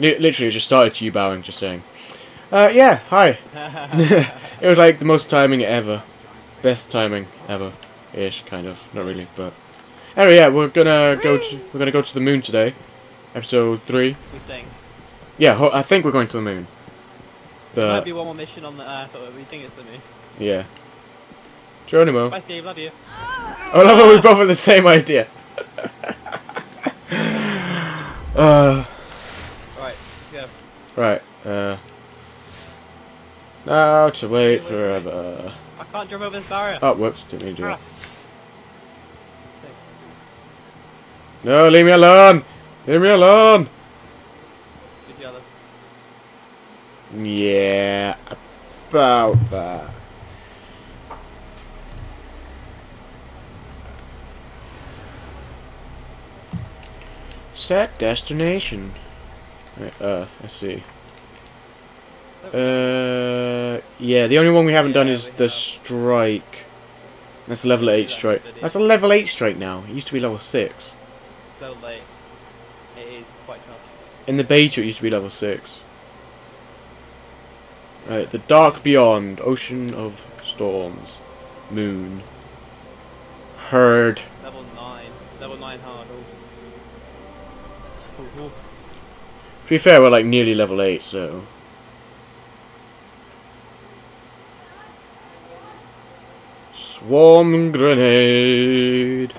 Literally just started to you bowing, just saying, yeah, hi. It was like the most timing ever. Best timing ever. Ish, kind of. Not really, but... Anyway, yeah, we're gonna go to the moon today. Episode 3. Good thing. Yeah, I think we're going to the moon. But... There might be one more mission on the Earth, but we think it's the moon. Yeah. Geronimo. Bye, Steve. Love you. I love how we both have the same idea. Right, go. Right, now to wait forever. I can't jump over this barrier. Oh, whoops, didn't mean to do it. No, leave me alone! Leave me alone! Yeah, about that. Set destination. Right, Earth, I see. Yeah, the only one we haven't done is the strike. That's a level 8 strike. That's a level 8 strike now. It used to be level 6. So late. It is quite tough. In the beta it used to be level 6. Right, The Dark Beyond, Ocean of Storms, Moon, Herd. Level 9. Level 9 hard. To be fair, we're like nearly level 8, so... Swarm grenade!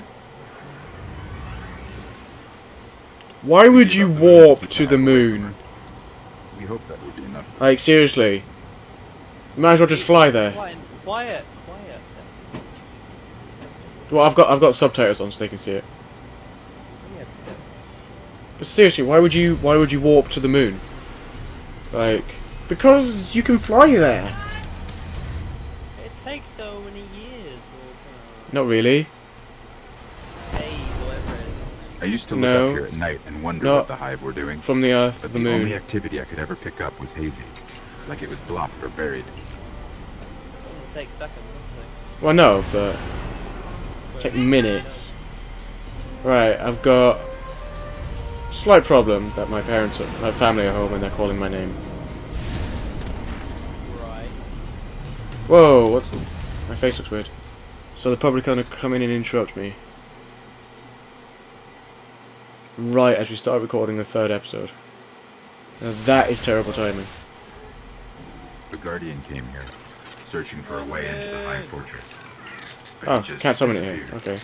Why would you warp to the moon? We hope that would be enough. Like, seriously. You might as well just fly there. Quiet, quiet. Well, I've got subtitles on so they can see it. But seriously, why would you warp to the moon? Like, because you can fly there. It takes so many years. Not really. I used to look up here at night and wonder what the hive were doing. From the Earth to the moon. The only activity I could ever pick up was hazy, like it was blocked or buried. It takes seconds. Well, no, but it takes minutes. Right, I've got a slight problem that my parents, my family are home and they're calling my name. Right. Whoa! What? My face looks weird. So they're probably gonna come in and interrupt me. Right as we start recording the 3rd episode. Now that is terrible timing. The Guardian came here, searching for a way into the High Fortress. But oh, can't summon it here. Okay.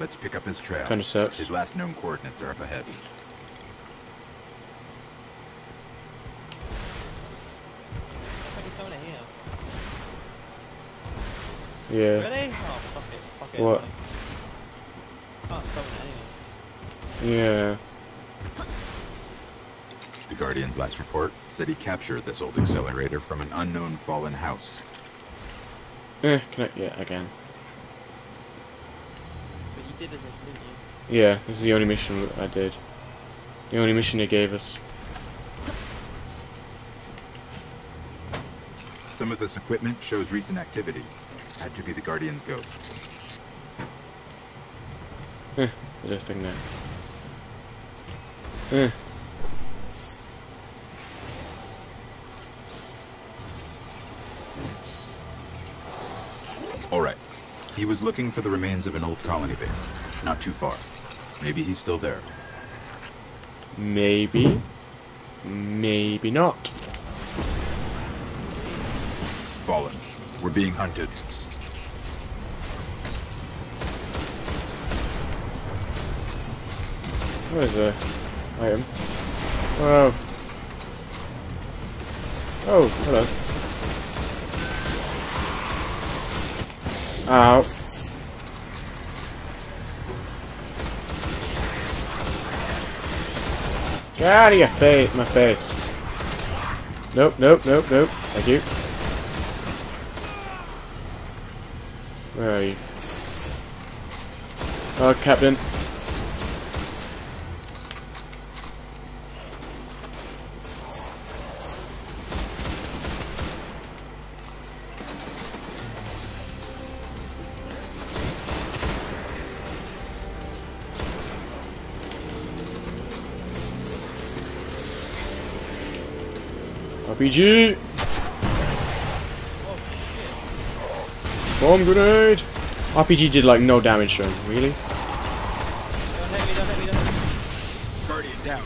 Let's pick up his trail. Kind of sucks. His last known coordinates are up ahead. Yeah. Ready? Oh, fuck it. What? Can't summon it anyway. Yeah. The Guardian's last report said he captured this old accelerator from an unknown fallen house. Connect yet again. But you did this, didn't you? Yeah, this is the only mission I did. The only mission they gave us. Some of this equipment shows recent activity. Had to be the Guardian's ghost. There's a thing there. Alright. He was looking for the remains of an old colony base. Not too far. Maybe he's still there. Maybe. Maybe not. Fallen. We're being hunted. Where is the item? Wow. Oh, hello. Ow. Get out of your face, my face. Nope, nope, nope, nope. Thank you. Where are you? Oh, Captain. RPG! Bomb grenade! RPG did like no damage to him, really? Don't hit me. Guardian down.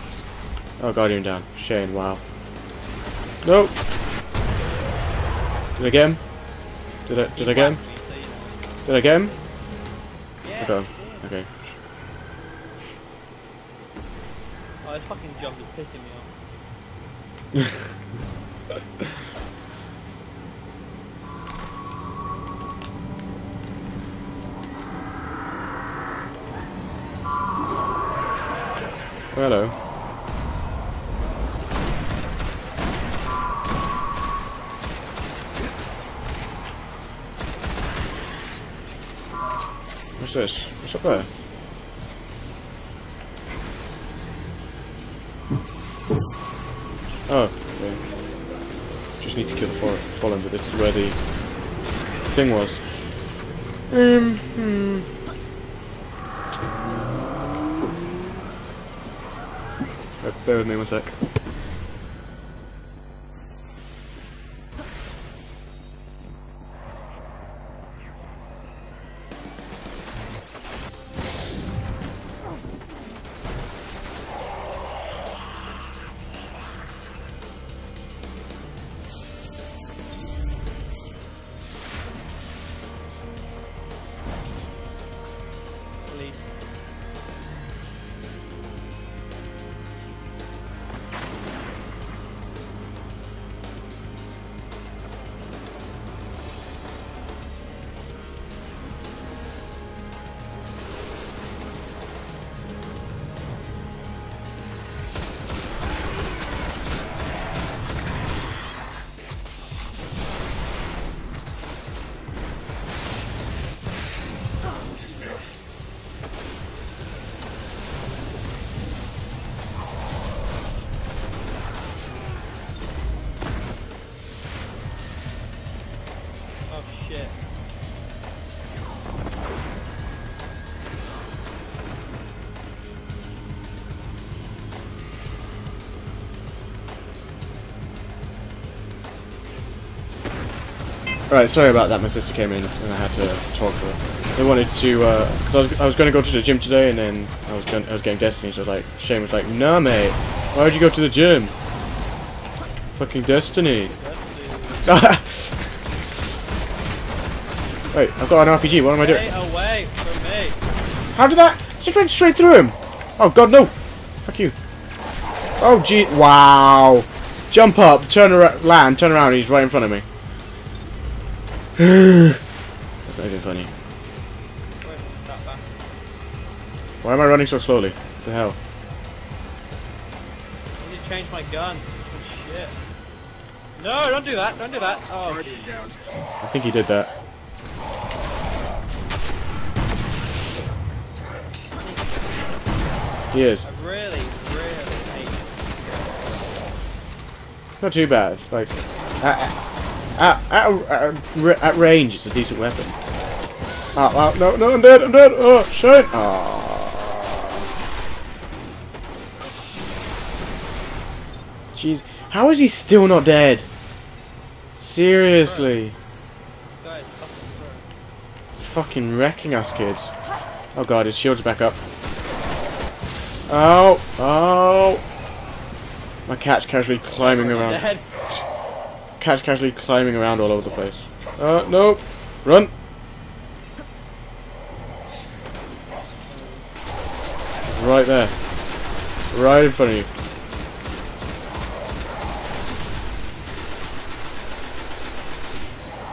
Oh, Guardian down. Shane, wow. Nope! Did I get him? Did I get him? Did I get him? Okay. Okay. Oh, this fucking jump is pissing me off. Hello. What's this? What's up there? Oh, okay. Just need to kill the fallen, but this is where the thing was. Bear with me one sec. Right, sorry about that, my sister came in and I had to talk to her. They wanted to, cause I was going to go to the gym today and then I was getting Destiny, so like, Shane was like, nah mate, why would you go to the gym? Fucking Destiny. Wait, I've got an RPG, what am I doing? Stay away from me. How did that? Just went straight through him. Oh god, no. Fuck you. Oh gee, wow. Jump up, turn around, land, turn around, he's right in front of me. That's not even funny. Why am I running so slowly? What the hell? I need to change my gun. Oh, shit. No, don't do that, don't do that. Oh, I think he did that. He is. I really, hate it. Not too bad. Like, at range, it's a decent weapon. Oh, no, no, I'm dead, I'm dead! Oh, shit! Oh. Jeez, how is he still not dead? Seriously. Fucking wrecking us, kids. Oh god, his shield's back up. Oh, oh! My cat's casually climbing around. Cat's casually climbing around all over the place. No! Run! Right there. Right in front of you.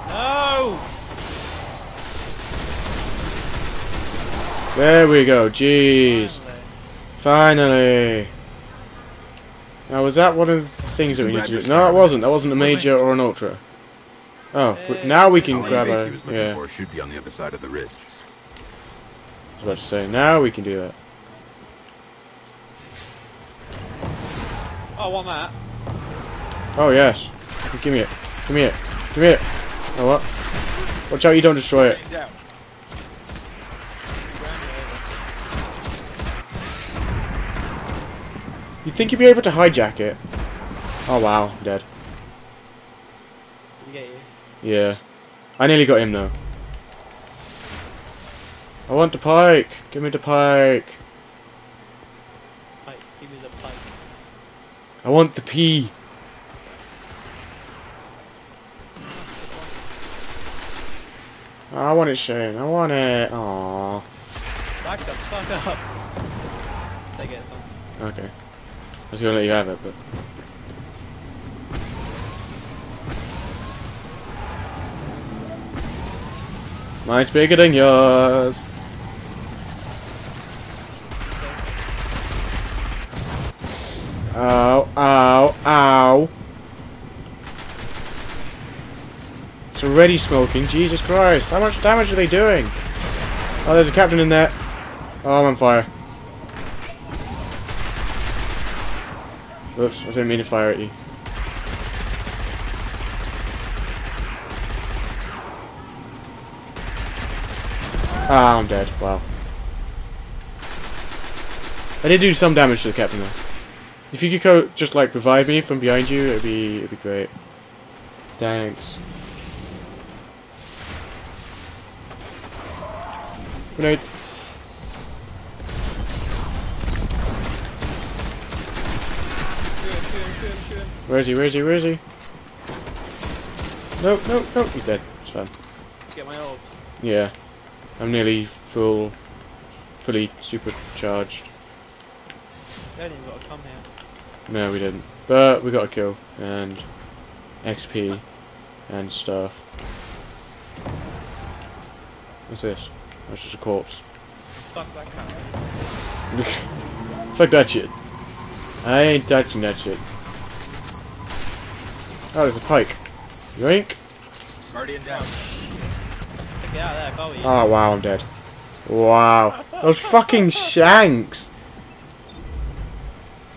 No! There we go, jeez. Finally! Now, was that one of the things that we need to do? No, it wasn't. That wasn't a major or an ultra. Oh, now we can grab our... Yeah. Should be on the other side of the ridge. I was about to say, now we can do that. Oh, I want that. Oh, yes. Give me it. Give me it. Give me it. Oh, what? Watch out you don't destroy it. You'd think you'd be able to hijack it. Oh wow, I'm dead. Yeah. I nearly got him though. I want the pike! Give me the pike! Pike, give me the pike. I want the pea! Oh, I want it, Shane. I want it. Aww. Back the fuck up. Take it. Okay. I was gonna let you have it, but. Mine's bigger than yours. Ow, ow, ow. It's already smoking. Jesus Christ. How much damage are they doing? Oh, there's a captain in there. Oh, I'm on fire. Oops, I didn't mean to fire at you. Ah, I'm dead. Wow. I did do some damage to the captain though. If you could go, just like revive me from behind you, it'd be great. Thanks. Grenade. Shoot him. Where is he? No. He's dead. It's fine. Get my orb. Yeah. I'm nearly fully supercharged. They didn't even got to come here. No, we didn't. But we got a kill and XP and stuff. What's this? That's just a corpse. Fuck that cat. Fuck that shit. I ain't touching that shit. Oh, there's a pike. Yoink. Guardian down. Oh wow, I'm dead. Wow. Those fucking shanks!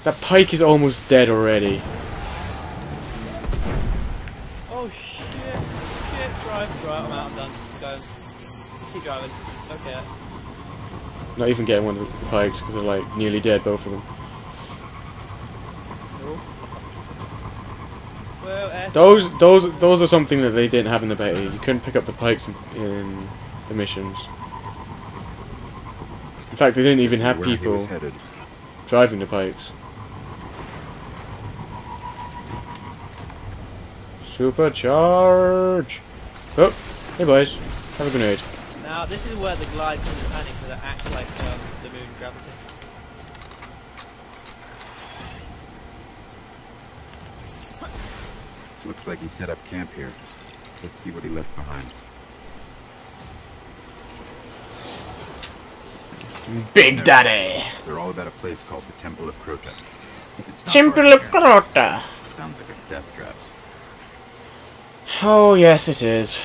That pike is almost dead already. Oh shit. Drive. Right, I'm out, I'm done. Go. Keep driving. Okay. Not even getting one of the pikes because they're like nearly dead, both of them. Those are something that they didn't have in the beta. You couldn't pick up the pikes in the missions. In fact, they didn't even have people driving the pikes. Supercharge! Oh, hey boys, have a grenade. Now this is where the glides and the panic that act like the moon gravity. Looks like he set up camp here. Let's see what he left behind. Big Daddy! They're all about a place called the Temple of Crota. Temple of Crota! Sounds like a death trap. Oh, yes it is.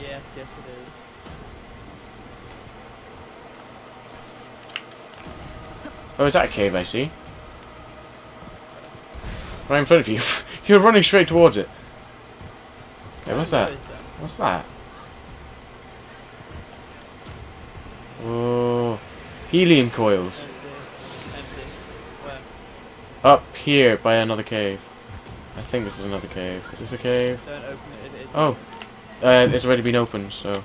Yes it is. Oh, is that a cave I see? Right in front of you. You're running straight towards it. Hey, what's that? What's that? Oh, helium coils. Up here by another cave. I think this is another cave. Is this a cave? Don't open it. Oh, it's already been opened, so.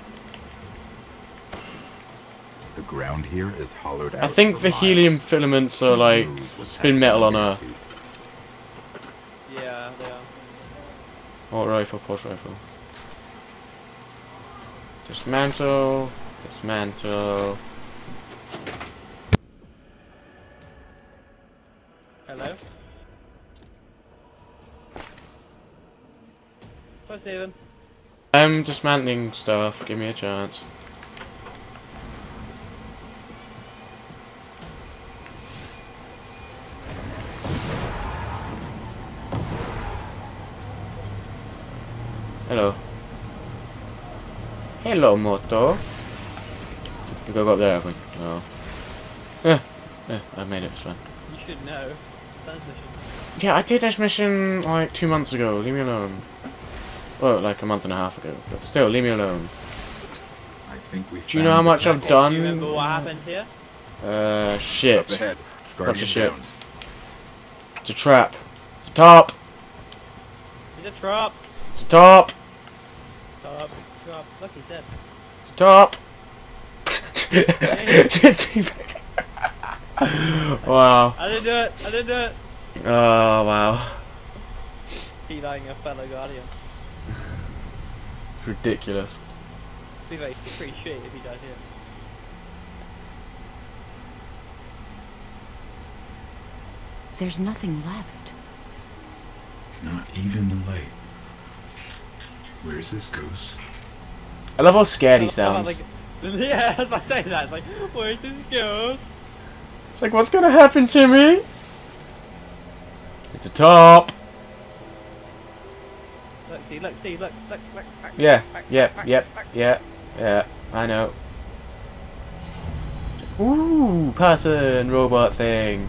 The ground here is hollowed out. I think the helium filaments are like spin metal on Earth. Yeah, they are. Alt rifle, pulse rifle. Dismantle. Hello? Hi, Steven. I'm dismantling stuff, give me a chance. Hello, Moto. We gotta go up there, haven't we? No. I made it, it's fine. You should know. Yeah, I did this mission like 2 months ago, leave me alone. Well, like a month and a half ago, but still, leave me alone. I think we do you know how much I've done? Do you remember what happened here? Shit. Bunch of shit. It's a trap. It's a tarp. It's a trap. It's the top. Top. Look, he's dead. The top. Wow. I didn't do it. I didn't do it. Oh, wow. Feeling a fellow guardian. It's ridiculous. Be like, it's pretty shit if he dies here. There's nothing left. Not even the light. Where's this ghost? I love how scared he sounds. Like, yeah, as I say that, it's like, where's this ghost? It's like, what's gonna happen to me? It's a top. Look, see, look, see, look, look, look. Yeah, yeah, I know. Ooh, person, robot thing.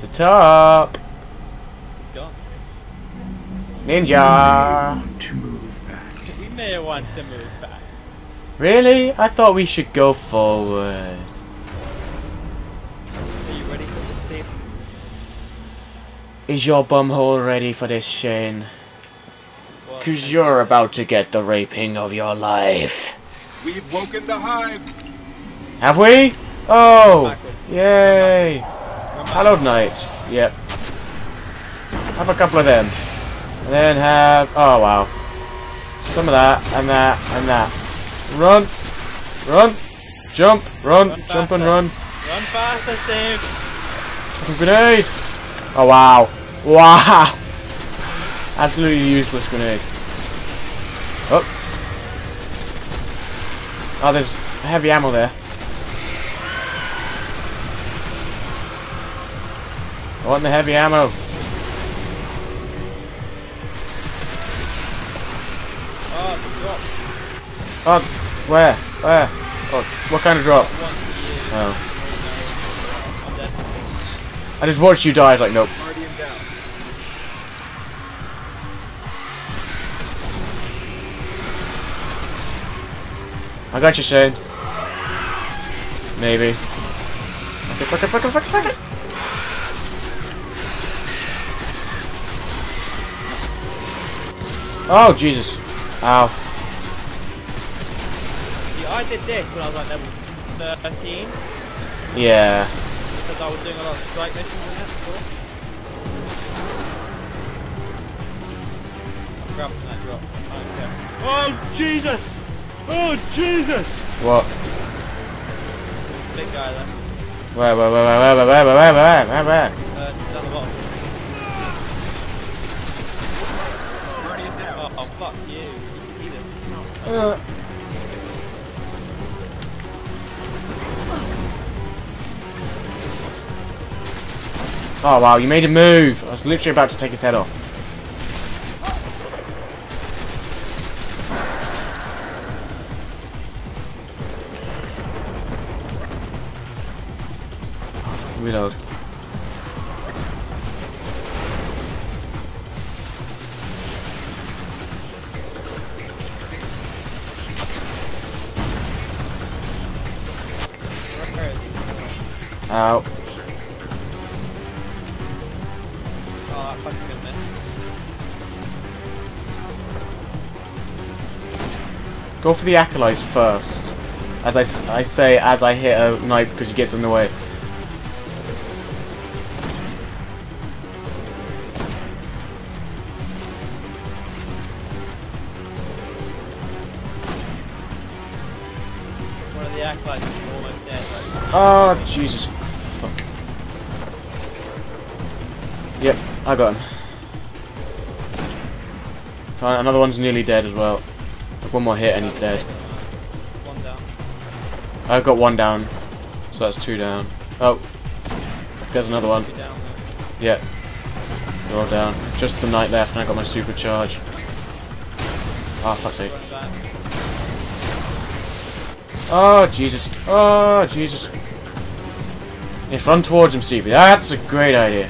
The top ninja. We may want to move back. Really? I thought we should go forward. Are you ready for this, Steve? Is your bumhole ready for this, Shane? Cause you're about to get the raping of your life. We've woken the hive. Have we? Oh, yay! Hallowed Knight, yep. Have a couple of them. And then have, oh wow. Some of that, and that, and that. Run! Run! Jump! Run! Jump and run! Run faster, Steve! Fucking grenade! Oh wow! Wow! Absolutely useless grenade. Oh! Oh, there's heavy ammo there. I want the heavy ammo. Oh, drop. Oh, where? Where? Oh, what kind of drop? Oh. I just watched you die, I was like, nope. I got you, Shane. Maybe. Okay, fuck it, fuck it, fuck it, fuck it! Oh, Jesus. Ow. See, I did this when I was like level 13. Yeah. Because I was doing a lot of strike missions in that before. I'm grabbing that drop. I don't care. Oh, Jesus! Oh, Jesus! What? Big guy there. Where? Down the bottom. Oh, fuck you. Oh wow, you made a move. I was literally about to take his head off. Reload. Ow. Oh, fucking good miss. Go for the acolytes first. As I say, as I hit a knife because he gets in the way. One of the acolytes is almost dead. Oh, Jesus Christ. Yep, I got him. Another one's nearly dead as well. One more hit and he's dead. One down. I've got one down, so that's two down. Oh, there's another one. Yep, they're all down. Just the knight left, and I got my supercharge. Ah, fuck's sake. Oh Jesus! Oh Jesus! If run towards him, Stevie. That's a great idea.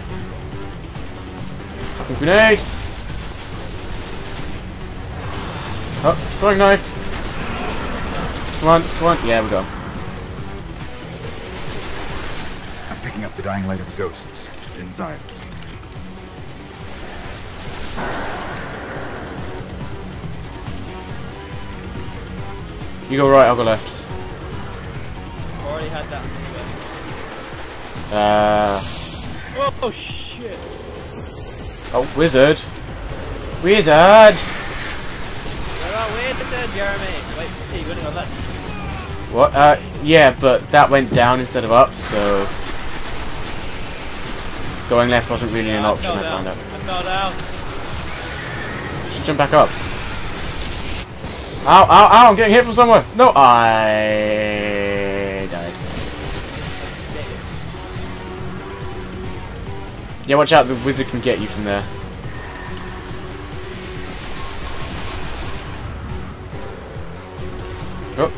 Grenade! Oh, throwing knife! Come on, come on. Yeah, we go. I'm picking up the dying light of the ghost. Inside. You go right, I'll go left. I already had that move. Oh shit! Oh, wizard! Wizard! Wizard, Jeremy! Wait, see, you got it on that. What? Yeah, but that went down instead of up, so... Going left wasn't really an option, I found out. I fell down. Just jump back up. Ow, ow, ow, I'm getting hit from somewhere! No, I died. Yeah, watch out, the wizard can get you from there. Oh. I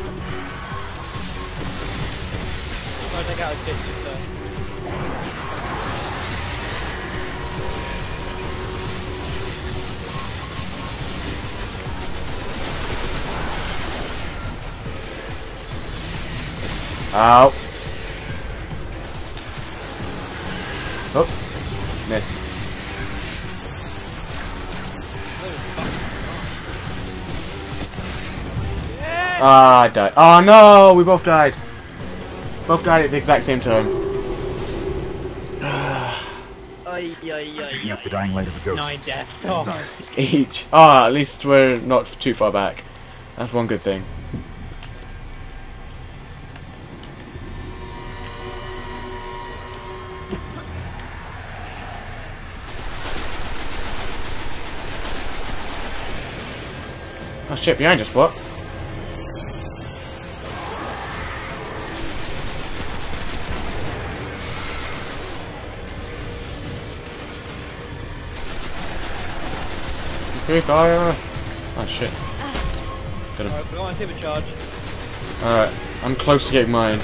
think I was hit though. Ow. Oh. Missed. Ah, I died. Oh no! We both died. Both died at the exact same time. Picking up the dying light of a ghost. 9 deaths. Oh. Each. Ah, at least we're not too far back. That's one good thing. Oh shit, behind us, what? Free fire! Oh shit. Got him. Alright, we're going to tip a charge. Alright, I'm close to getting mine.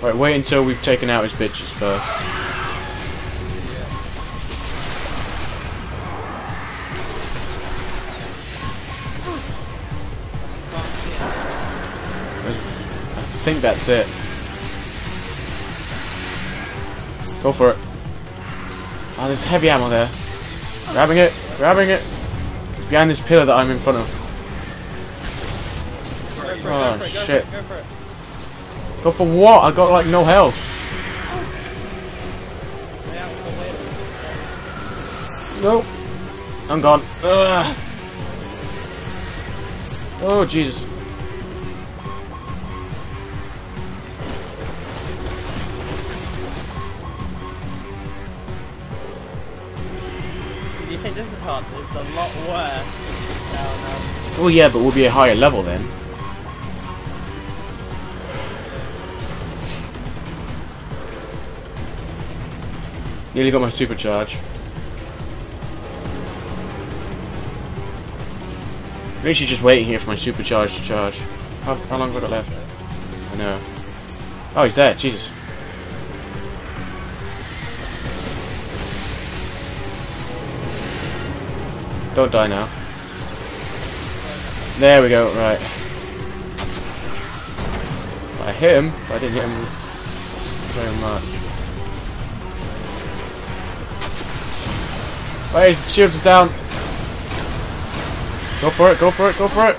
Right, wait until we've taken out his bitches first. I think that's it. Go for it. Oh, there's heavy ammo there. Grabbing it, grabbing it. It's behind this pillar that I'm in front of. Oh, shit. Go for what? I got like no health. Nope. I'm gone. Ugh. Oh, Jesus. This is hard, it's a lot worse. Oh yeah, but we'll be a higher level then. Nearly got my supercharge. I'm actually just waiting here for my supercharge to charge. How long have I got left? I know. Oh, he's there, Jesus. Don't die now. There we go, right. I hit him, but I didn't hit him very much. Wait, the shield is down. Go for it, go for it, go for it.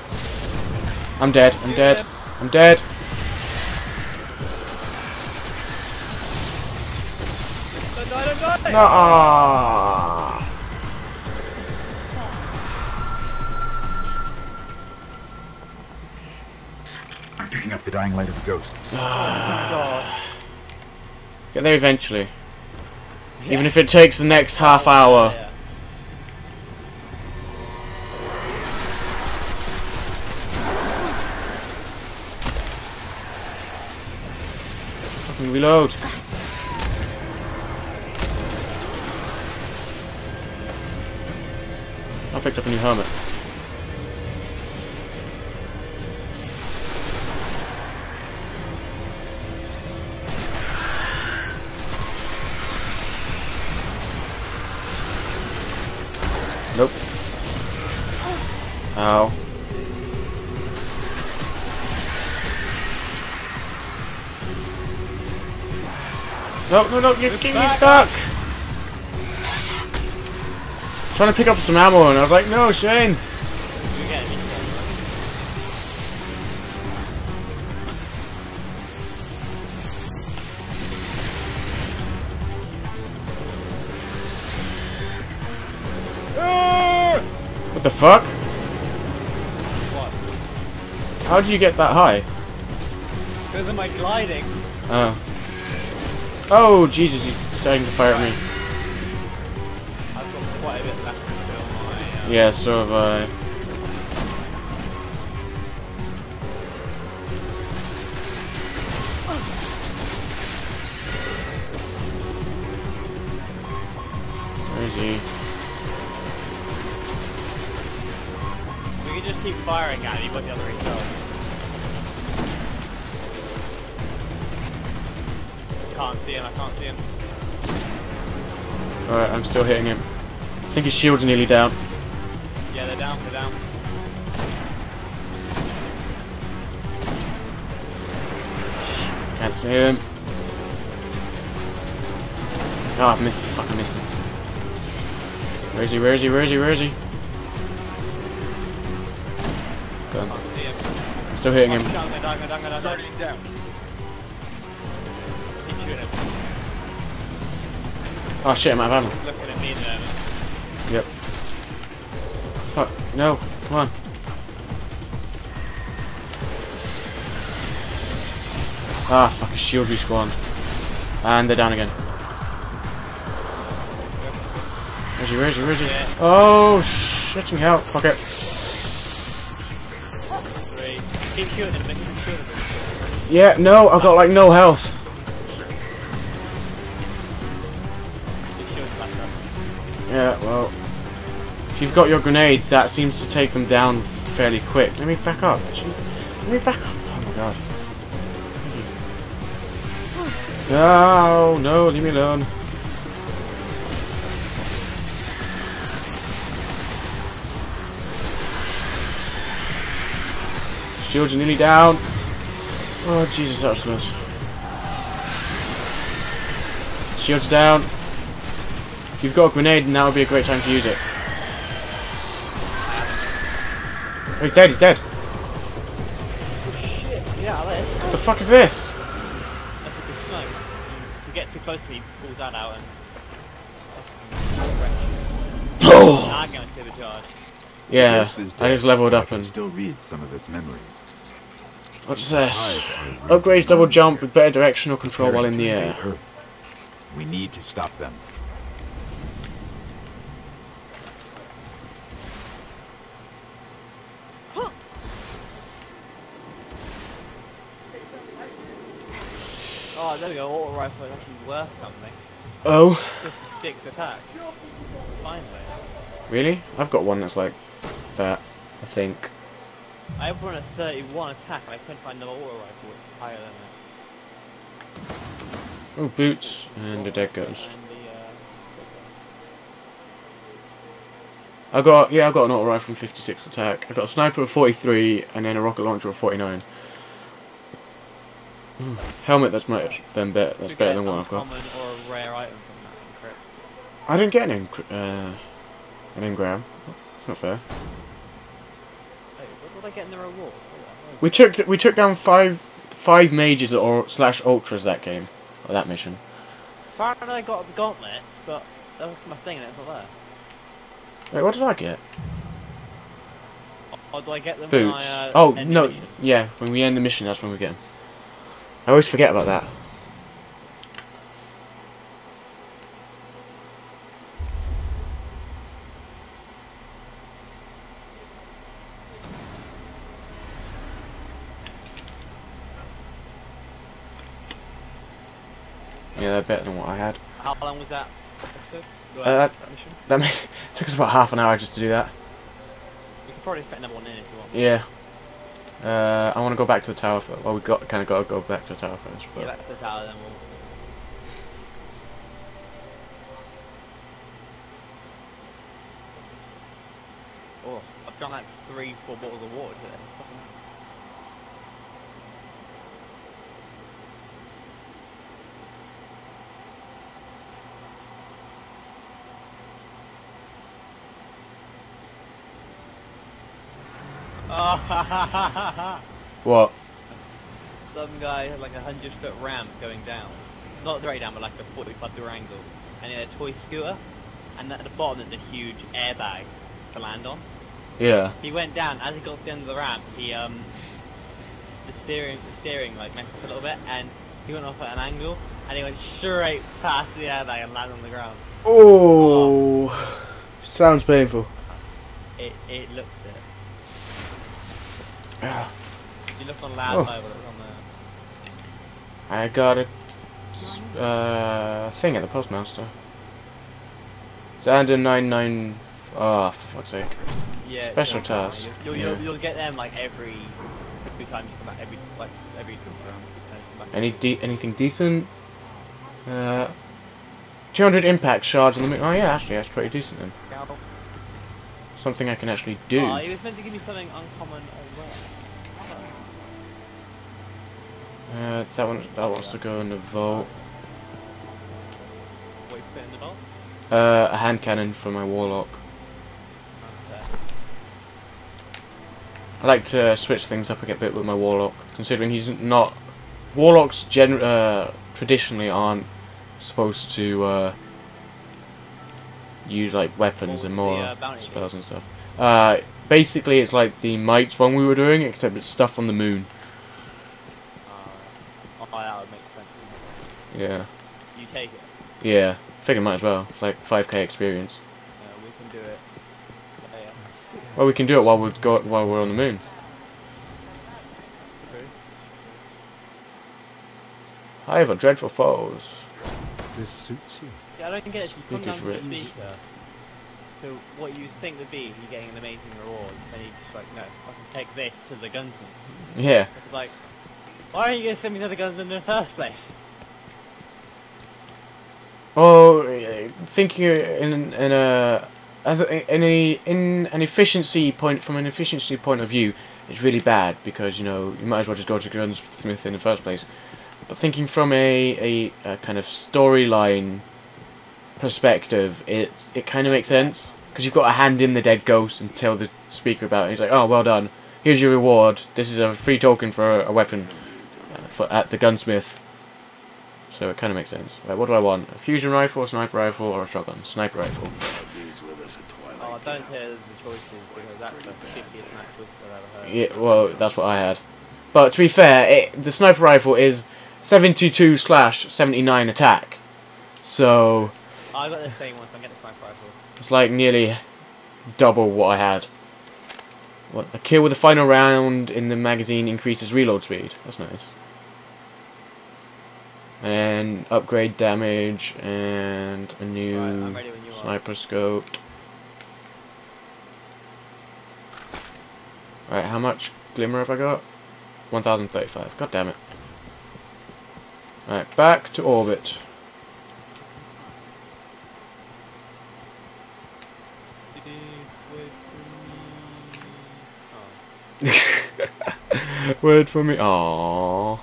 I'm dead, I'm dead, I'm dead. Don't die, don't die. No. Picking up the dying light of the ghost. Get there eventually. Yeah. Even if it takes the next half hour. Yeah. Fucking reload. I picked up a new helmet. Nope. Ow. No, no, no, you're getting me stuck! trying to pick up some ammo, and I was like, no, Shane! What the fuck? What? How do you get that high? Because of my gliding. Oh. Oh, Jesus, he's starting to fire at me. I've got quite a bit left to build my... yeah, so have I. Where is he? We can just keep firing at him, but the other way down. I can't see him, I can't see him. Alright, I'm still hitting him. I think his shields are nearly down. Yeah, they're down, they're down. Can't see him. Oh, I missed him. Fuck, I missed him. Where is he, where is he, where is he, where is he? Go on. I can't see him. I'm still hitting him. I'm already down. Oh shit, I'm out of ammo. Looking at me there. Yep. Fuck, no, come on. Ah, fuck, a shield respawned. And they're down again. Where's he, where's he, where's he? Yeah. Oh, shitting hell, fuck it. Great. Keep shooting him, keep shooting him. Yeah, no, I've got like no health. Yeah, well, if you've got your grenades, that seems to take them down fairly quick. Let me back up. Let me back up. Oh my god. No, no, leave me alone. Shields are nearly down. Oh, Jesus, that was close. Shields down. If you've got a grenade, now would be a great time to use it. Oh, he's dead, he's dead. Oh, shit. Yeah, that is. What the fuck is this? That's a good smoke. You get too close to me, you pull that out and... I'm going to the charge. Yeah, I just leveled up and... still read some of its memories. What's this? Upgrades double jump with better directional control while in the air. We need to stop them. Oh, there we go, auto rifle is actually worth something. Oh. Just a six attack. Finally. Really? I've got one that's like that, I think. I have one at 31 attack and I couldn't find another auto rifle which is higher than that. Oh, boots and a dead ghost. I got, yeah, I got an auto rifle and 56 attack. I got a sniper of 43 and then a rocket launcher of 49. Helmet, that's much then better. That's better than what I've got. Or a rare item from that. I didn't get an ingram. That's not fair. Hey, what did I get in the reward? We took down five mages or slash ultras that game, or that mission. Apparently I got the gauntlet, but that was my thing and it's not there. Wait, what did I get? Or do I get them? Boots. When I, oh no, mission? Yeah. When we end the mission, that's when we get them. I always forget about that. Yeah, they're better than what I had. How long was that? That took us about half an hour just to do that. You could probably fit another one in if you want. Yeah. I want to go back to the tower first. Well, we got kind of got to go back to the tower first. But... back to the tower, then we'll... oh, I've done like 3-4 bottles of water today. What? Some guy had like a 100-foot ramp going down. Not straight down, but like a 45-degree angle. And he had a toy scooter. And at the bottom there's a huge airbag to land on. Yeah. He went down. As he got to the end of the ramp, he the steering like messed up a little bit, and he went off at an angle, and he went straight past the airbag and landed on the ground. Ooh. Oh. Sounds painful. It looked it. Yeah. You look on loud level, it was on there. I got a thing at the postmaster. It's under 99. Ah, oh, for fuck's sake. Yeah, special task. You'll get them like every time you come back, every time you come back. Anything decent? 200 impact shards on the moon. Oh yeah, actually that's pretty decent then. Something I can actually do. Oh, he was meant to give me something uncommon or rare. That wants to go in the vault. What you put in the vault? A hand cannon for my warlock. I like to switch things up a bit with my warlock, considering he's not. Warlocks traditionally aren't supposed to use like weapons and more spells and stuff. Basically, it's like the mites one we were doing, except it's stuff on the moon. Oh, that would make sense. Yeah. You take it. Yeah, figure might as well. It's like 5k experience. We can do it. Well, we can do it while we're on the moon. I have a dreadful foes. This suits you. Yeah, I don't think it's good enough to be so what you think would be you getting an amazing reward, and you just like, no, I can take this to the gunsman. Yeah. It's like, why are you going to send me to the gunsman in the first place? Oh, thinking in an efficiency point, from an efficiency point of view, it's really bad because you know you might as well just go to gunsmith in the first place. But thinking from a kind of storyline perspective, it kind of makes sense because you've got to hand in the dead ghost and tell the speaker about it. He's like, oh, well done. Here's your reward. This is a free token for a weapon at the gunsmith. So it kind of makes sense. Right, what do I want? A fusion rifle, a sniper rifle, or a shotgun? Sniper rifle. Oh, don't hear the choices because that's the shittiest match I've ever heard. Yeah, well, that's what I had. But to be fair, the sniper rifle is 722/79 attack. So. I got the same one, so I'm getting the sniper rifle. It's like nearly double what I had. What? A kill with the final round in the magazine increases reload speed. That's nice. And upgrade damage and a new sniper scope. Alright, how much glimmer have I got? 1035. God damn it. Alright, back to orbit. Word for me. Aww. Oh,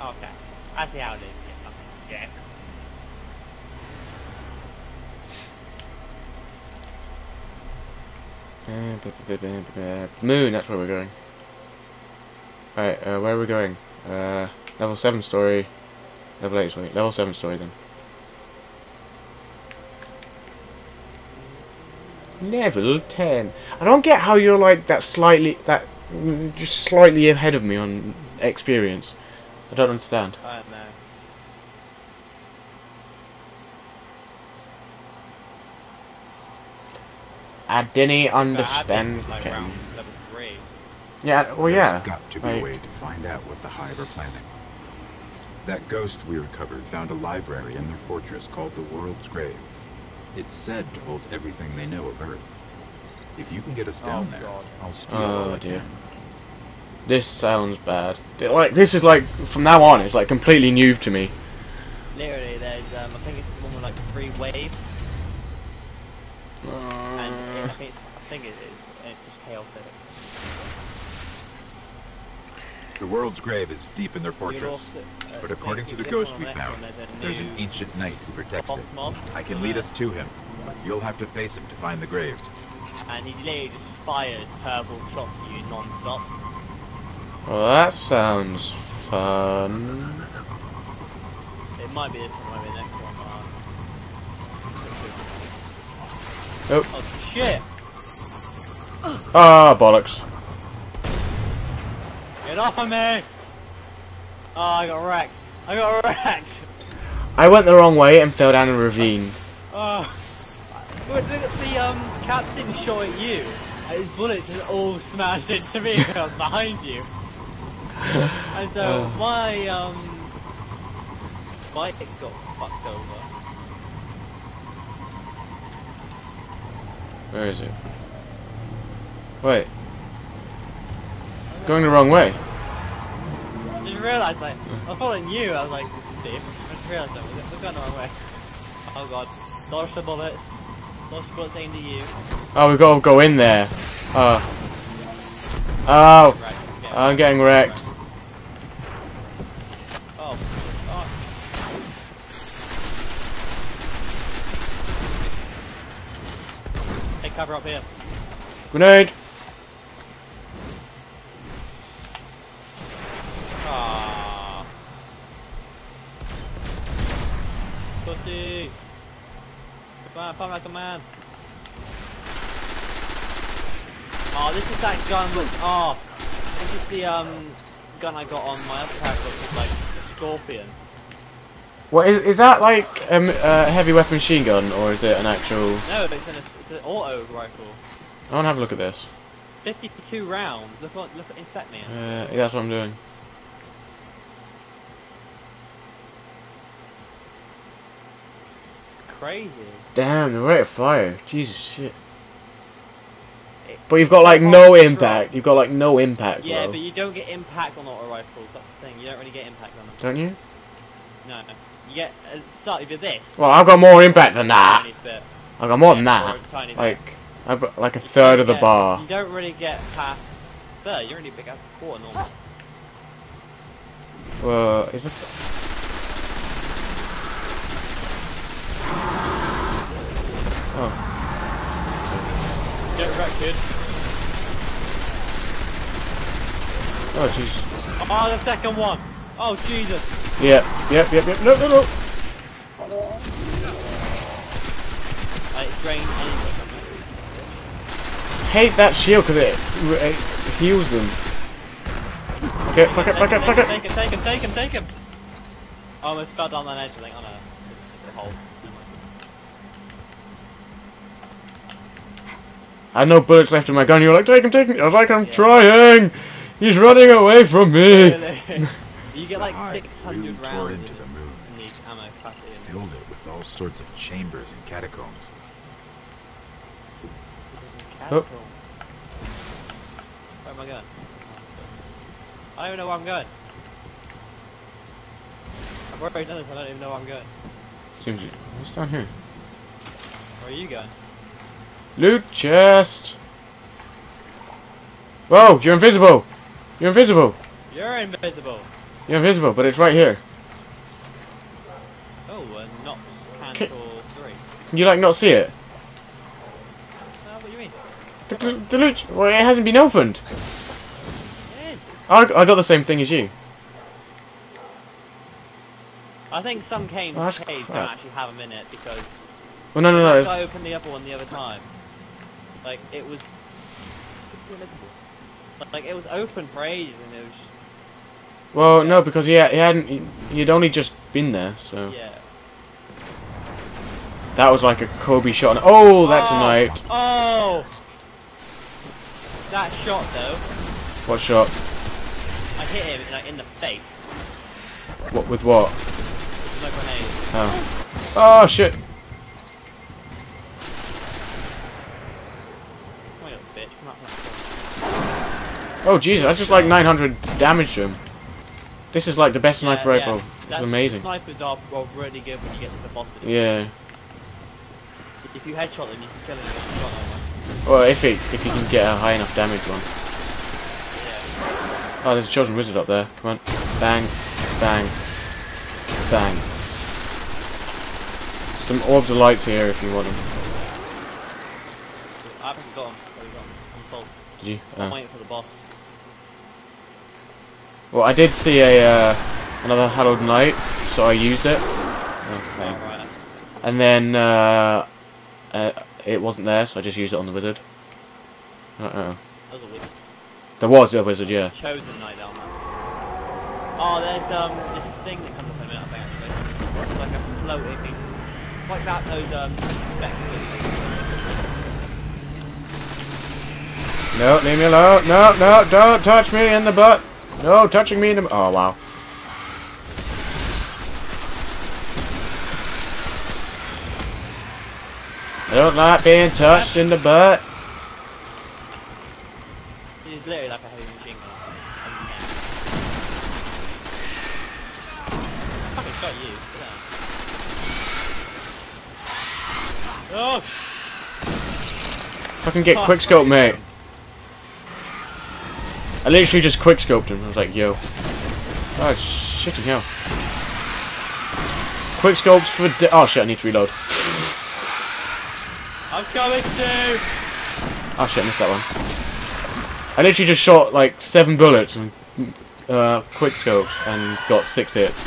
okay. I see how it is. Yeah. Moon, that's where we're going. Alright, where are we going? Level 7 story. Level 8 story. Level 7 story then. Level 10. I don't get how you're like just slightly ahead of me on experience. I don't understand. I don't know. I didn't understand. I like around level 3. Yeah, well, yeah. There's got to be a way to find out what the Hive are planning. That ghost we recovered found a library in their fortress called the World's Grave. It's said to hold everything they know of Earth. If you can get us down there, I'll steal all dear. This sounds bad. Like this is like from now on, it's like completely new to me. Literally, there's I think it's one with like 3 waves, and I think it is. It's just chaotic. The World's Grave is deep in their fortress, but according to the ghost we found, there's an ancient knight who protects it. I can lead us to him, but you'll have to face him to find the grave. and he literally just fired purple shots at you non-stop. Well, that sounds fun. It might be this one, might be the next one. Nope. Oh shit! Ah, bollocks. Get off of me! Oh, I got wrecked. I got wrecked! I went the wrong way and fell down a ravine. Look at the captain shot at you. His bullets just all smashed into me when I was behind you. And so my bike got fucked over. Where is it? Wait. Going the wrong way. I just realised, like, I was following you, I was like, Steve. I just realised that we're going the wrong way. Oh god. Dodge the bullets. Dodge the bullets aimed at you. Oh, we've got to go in there. Oh. I'm getting wrecked. Oh. Oh. Take cover up here. Grenade! Ah! Pussy! Come on, come like a man! Oh, this is that gun with. Oh! This is the gun I got on my other character, which is like a scorpion. What is that like a heavy weapon machine gun, or is it an actual. No, it's an auto rifle. I want to have a look at this. 52 rounds. Look at Insect Man. Yeah, that's what I'm doing. Crazy. Damn, the rate of fire. Jesus shit. But you've got like no impact. You've got like no impact. Yeah, but you don't get impact on auto rifles. That's the thing. You don't really get impact on them. Don't you? No. You get slightly with this. Well, I've got more impact than that. I've got more than that. Like. I've got like a third of the bar. You don't really get past third, you only pick up a quarter normally. Well, is it? Oh. Get wrecked, kid. Oh, jeez. Oh, the second one. Oh, Jesus. Yep. No. It drained anyway. I hate that shield because it heals them. Okay, fuck it. Take him. I almost fell down that edge, I think, on a hole. I had no bullets left in my gun. You were like, take him. I was like, I'm trying. He's running away from me. Really? You get like 600 really rounds into the moon. Ammo capacity. Filled it with all sorts of chambers and catacombs. Oh. Where am I going? I don't even know where I'm going. I've already done this, I don't even know where I'm going. Seems you. What's down here? Where are you going? Loot chest! Whoa! You're invisible! You're invisible, but it's right here. Oh, not cancel 3. Can you like not see it? The loot, well, it hasn't been opened. Yes. I got the same thing as you. I think some caves don't actually have them in it because. Well, no. I opened the other one the other time. Like it was. Like it was open for ages and it was. Just, well, no, because he'd only just been there, so. Yeah. That was like a Kobe shot. Oh, that's a knight. Oh. That shot though. What shot? I hit him like in the face. What with what? With my grenade. Oh. Oh shit. Come here, bitch. Come up. Oh Jesus, I just like 900 damage to him. This is like the best sniper rifle. It's amazing. Snipers are really good when you get to the boss. Yeah. If you headshot them, you can kill them with a shotgun. Well, if you can get a high enough damage one. Yeah. Oh, there's a chosen wizard up there. Come on. Bang. Bang. Bang. Some orbs of light here if you want them. I think we got him. I'm told. Did you? I'm waiting for the boss. Well, I did see a another Hallowed Knight, so I used it. Okay. Right. And then it wasn't there, so I just used it on the wizard. Uh-oh. There was a wizard. There was a wizard, yeah. Chosen Knight down there. Oh, there's this thing that comes up in a minute, I think, actually. It's like a floating thing. Like that, those things. No, leave me alone. No, no, don't touch me in the butt. No, touching me in the... Oh, wow. I don't like being touched in the butt. It is literally like a heavy machine gun. I fucking shot you. Oh! Fucking get quickscope, mate. I literally just quickscoped him. I was like, yo. Oh, shitting hell. Quickscopes for... Oh, shit, I need to reload. I'm coming too! Oh, shit, I missed that one. I literally just shot, like, 7 bullets and quickscopes and got 6 hits.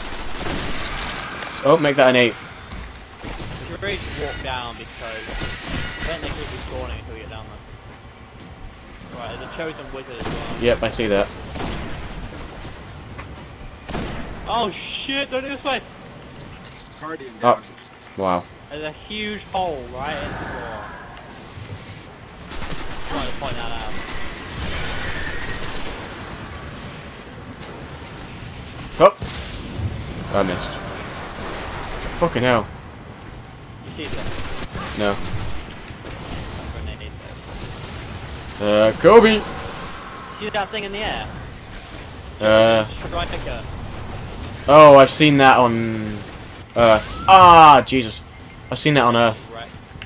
Oh, make that an 8th. You should really just walk down because I don't think you'll be spawning until you get down there. Right, there's a chosen wizard as well. Yep, I see that. Oh shit, don't do this way! Guardian down. Oh, wow. There's a huge hole right in the floor. I'm trying to point that out. Oh! I missed. Fucking hell. No. Kobe! See that thing in the air? Oh, I've seen that on Earth. Ah, Jesus. I've seen that on Earth.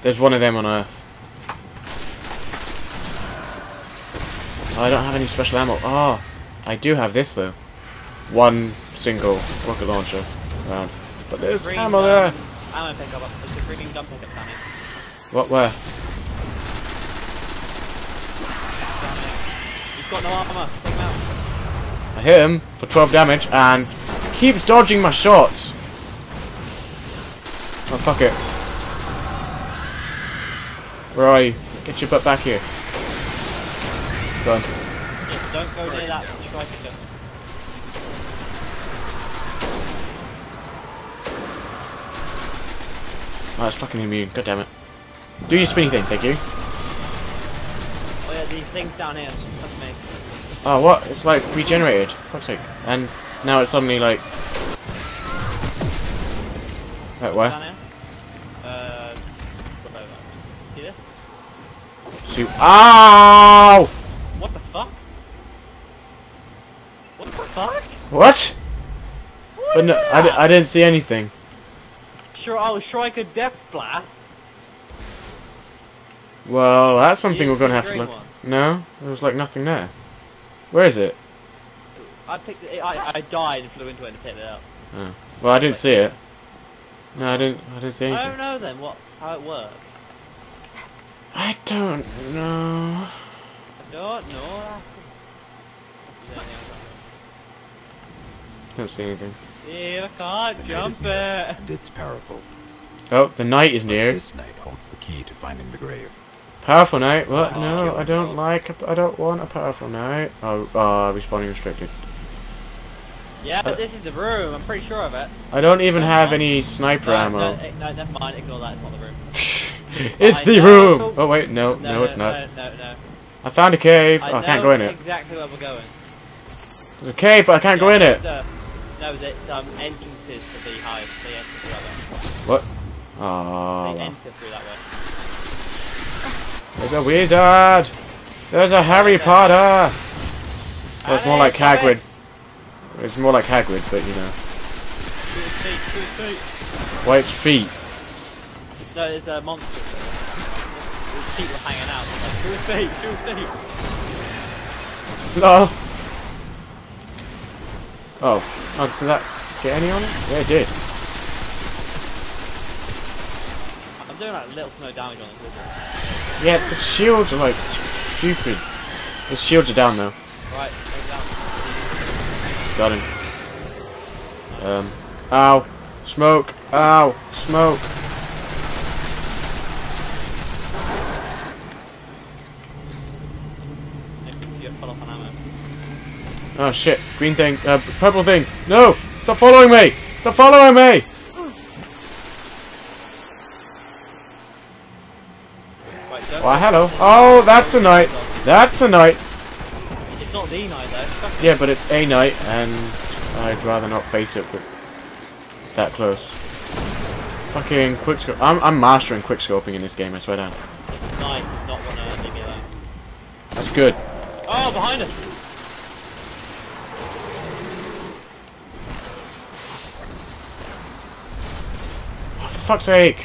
There's one of them on Earth. Oh, I don't have any special ammo. Ah, oh, I do have this, though. One single rocket launcher round. But there's ammo there. I'm gonna pick up the freaking gun pickup down here. What, where? He's got no armor, take him out. I hit him for 12 damage and he keeps dodging my shots. Oh, fuck it. Where are you? Get your butt back here. Go on. Yeah, don't go near that, try to jump. Oh, it's fucking immune. God damn it. Do your spinny thing, thank you. Oh yeah, these things down here. That's me. Oh, what? It's like regenerated. Fuck's sake. And now it's suddenly like... Right, where? Down here. See this? Shoot. Ow! What the fuck? What the fuck? What? But no, I didn't see anything. Oh, Striker Death Blast? Well, that's something we're going to have to look... One. No? There was like nothing there. Where is it? I picked it, I died and flew into it and picked it up. Oh. Well, I didn't see it. No, I didn't see anything. I don't know then how it works. I don't know. I don't know. Don't see anything. Yeah, I can't jump it. And it's powerful. Oh, the knight is near. This knight holds the key to finding the grave. Powerful knight? What? No, I don't like. I don't want a powerful knight. Oh, respawning restricted. Yeah, but this is the room. I'm pretty sure of it. I don't even have any sniper ammo. No, never mind. Ignore that. It's not the room. It's the room. Oh wait, no, it's not. No. I found a cave. I can't go in it. Exactly where we're going. There's a cave, but I can't go in it. No, it's entrances to the hive. They enter through that way. What? Oh. They enter through that way. There's a wizard! There's a Harry Potter! Well, it's more like Hagrid. It's more like Hagrid, but you know. Shoot his feet. White's feet. No, there's a monster. His feet were hanging out. Shoot his feet! No! Oh, did that get any on it? Yeah, it did. I'm doing doing like little to no damage on the wizard. Yeah, the shields are like stupid. The shields are down though. Right, go down. Got him. Ow. Smoke. Ow. Smoke. Oh shit, green thing, purple things. No! Stop following me! Stop following me! Why, hello. Oh, that's a knight. That's a knight. It's not the knight, though. Yeah, but it's a knight, and I'd rather not face it with that close. Fucking quickscope. I'm mastering quickscoping in this game, I swear down. Knight does not want to leave me alone. That's good. Oh, behind us! For fuck's sake!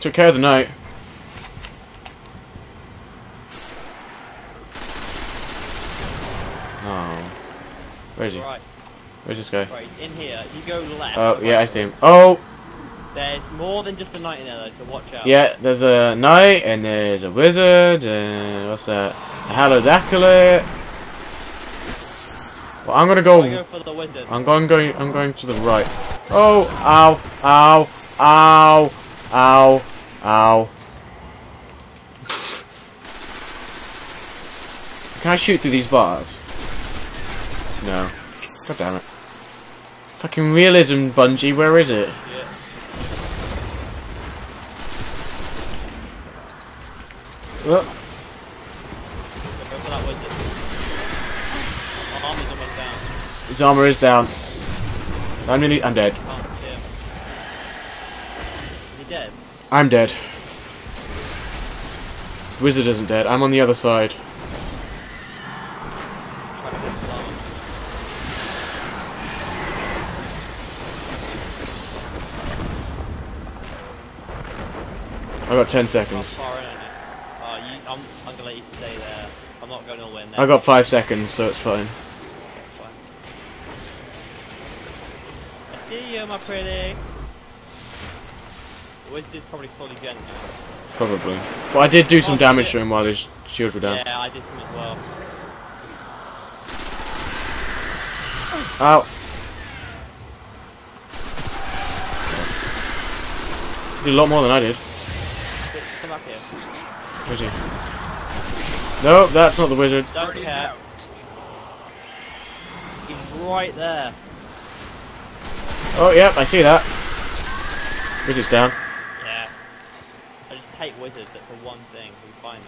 Took care of the knight. Oh. Where is he? Right. Where's this guy? Right, in here. You go left. Oh, yeah, I see him. Oh! There's more than just a knight in there, though, so watch out. Yeah, there's a knight, and there's a wizard, and what's that? A hallowed acolyte. Well, I'm gonna go. Go for the wizard. I'm going to the right. Oh! Ow! Ow! Ow! Ow! Ow! Can I shoot through these bars? No. God damn it! Fucking realism, Bungie. Where is it? Yeah. Oh. His armor is down. I'm dead. Oh, yeah. Is he dead? I'm dead. Wizard isn't dead. I'm on the other side. I got 10 seconds. I'm gonna let you stay there. I'm not going nowhere now. I got 5 seconds, so it's fine. See you, my pretty. The wizard's probably fully gen now. Probably. But I did do some damage to him while his shields were down. Yeah, I did some as well. Ow. He did a lot more than I did. Come back here. Where's he? No, that's not the wizard. Don't care. He's right there. Oh, yep, I see that. Wizard's down. Yeah. I just hate wizards, that's the one thing we find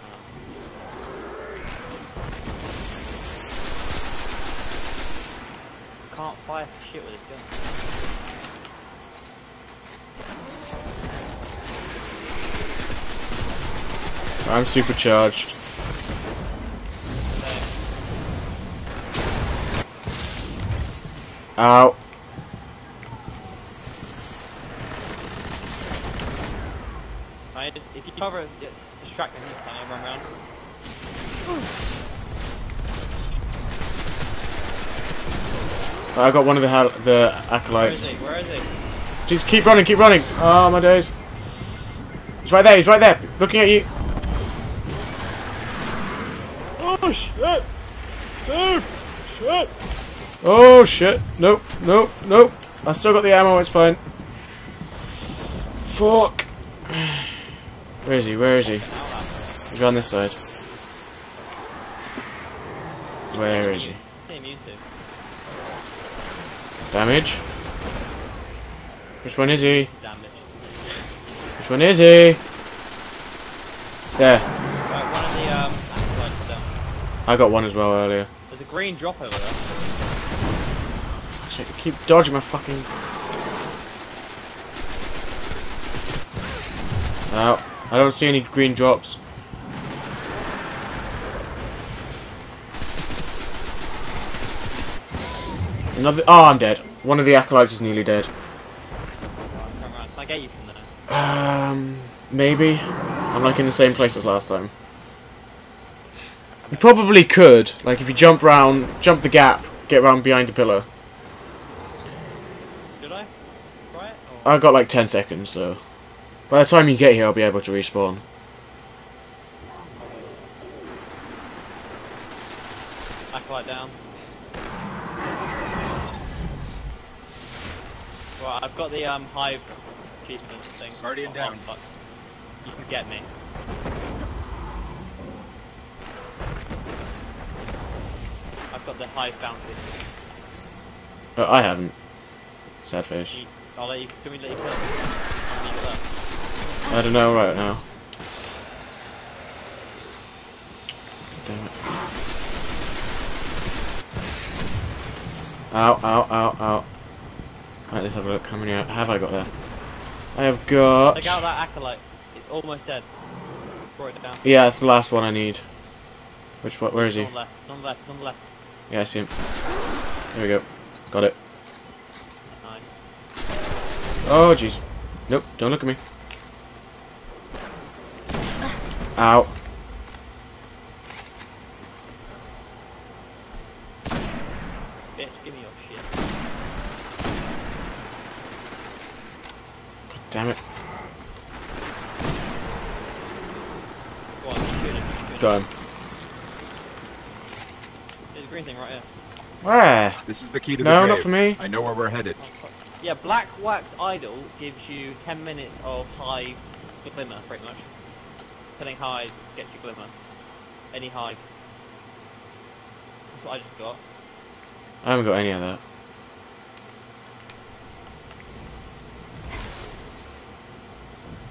now. Can't fire shit with this gun. I'm supercharged. Ow. If you cover it, distract him this time, run around. I got one of the acolytes. Where is he? Just keep running, keep running. Oh my days. He's right there, looking at you. Oh shit! Oh shit! Oh shit! Nope, nope, nope. I still got the ammo, it's fine. Fuck! Where is he? Where is he? He's on this side. Where is he? Damage? Which one is he? Which one is he? There. I got one as well earlier. There's a green drop over there. Keep dodging my fucking... Ow. I don't see any green drops. Another. Oh, I'm dead. One of the acolytes is nearly dead. Come on, can I get you from there? Maybe. I'm like in the same place as last time. You probably could, like, if you jump round, jump the gap, get round behind a pillar. Should I? I got like 10 seconds, so by the time you get here I'll be able to respawn. Backlight down. Right, I've got the hive achievement thing. Guardian down. But you can get me. I've got the hive fountain. But I haven't. Sad face. I'll let you, can we let you kill him? I don't know right now. Damn it. Ow, ow, ow, ow. Right, let's have a look. How many have I got there? I have got... Look out that acolyte. It's almost dead. Throw it down. Yeah, it's the last one I need. Which one? Where is he? None left, none left, none left. Yeah, I see him. There we go. Got it. Oh jeez. Nope, don't look at me. Ow. Bitch, give me your shit. God damn it. Got him. There's a green thing right here. Where? This is the key to the grave. No, not for me. I know where we're headed. Yeah, Black Wax Idol gives you 10 minutes of hive glimmer, pretty much. Killing hive gets you glimmer. Any hive. That's what I just got. I haven't got any of that.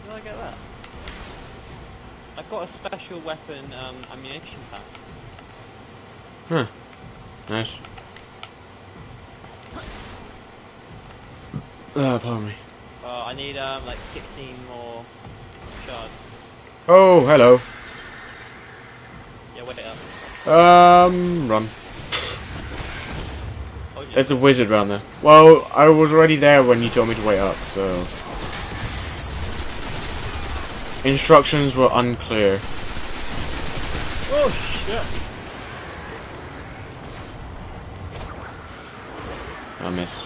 Did I get that? I got a special weapon ammunition pack. Huh. Nice. Pardon me. I need like 16 more shards. Oh, hello. Yeah, wait up. Run. Oh, there's a wizard around there. Well, I was already there when you told me to wait up, so... Instructions were unclear. Oh, shit! I missed.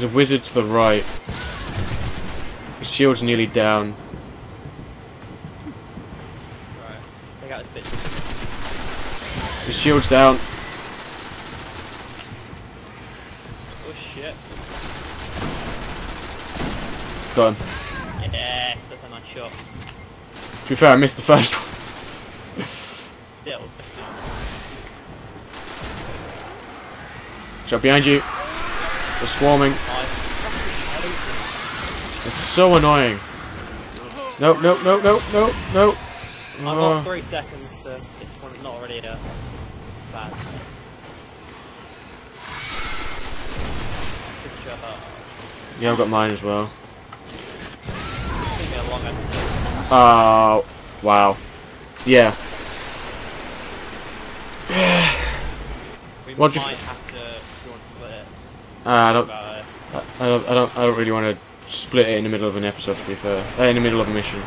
There's a wizard to the right. His shield's nearly down. Right. Take out this bitch. His shield's down. Oh shit. Got him. Yeah, that's a nice shot. To be fair, I missed the first one. Still. Shot behind you. They're swarming. It's so annoying. Nope, nope, nope, nope, nope, nope. I've got 3 seconds to... This one's not already a... bad. Yeah, I've got mine as well. Oh, wow. Yeah. What do you... I don't really want to split it in the middle of an episode, to be fair. In the middle of a mission.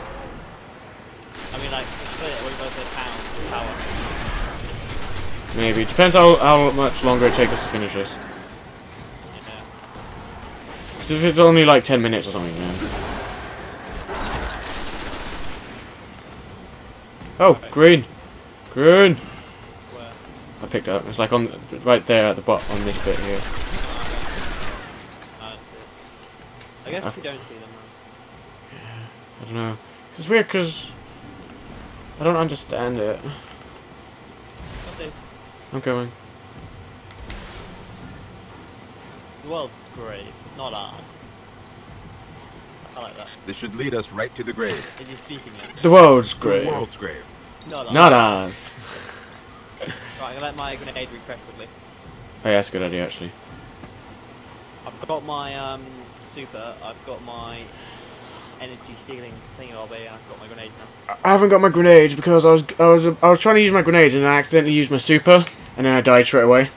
I mean, like, split it when you both hit power. Maybe. Depends how much longer it takes us to finish this. Yeah. Because if it's only like 10 minutes or something, man. Oh, okay. Green! Green! Where? I picked it up. It's like on right there at the bottom, on this bit here. I guess we don't see them now. Yeah, I don't know. It's weird because I don't understand it. I'm going. World's Grave, not ours. I like that. This should lead us right to the grave. Is he speaking now? The World's Grave. The World's Grave. Not ours. Not ours. Right, I'm gonna let my grenade refresh quickly. Oh yeah, that's a good idea actually. I've got my super, I've got my energy stealing thing all day, and I've got my grenades now. I haven't got my grenades because I was trying to use my grenades and I accidentally used my super and then I died straight away.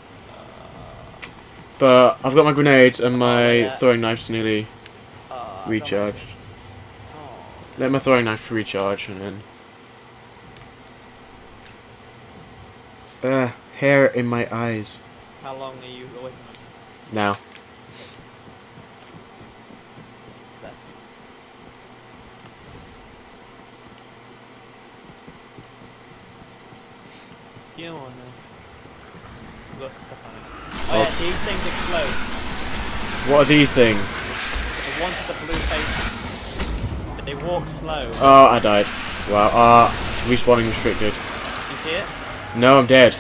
But I've got my grenades and my throwing knife's nearly recharged. Let my throwing knife recharge and then hair in my eyes. How long are you away from now? you on there? Look, oh, oh yeah, these things explode. What are these things? The ones with the blue faces. But they walk slow. Oh, I died. Wow, respawning restricted. You see it? No, I'm dead.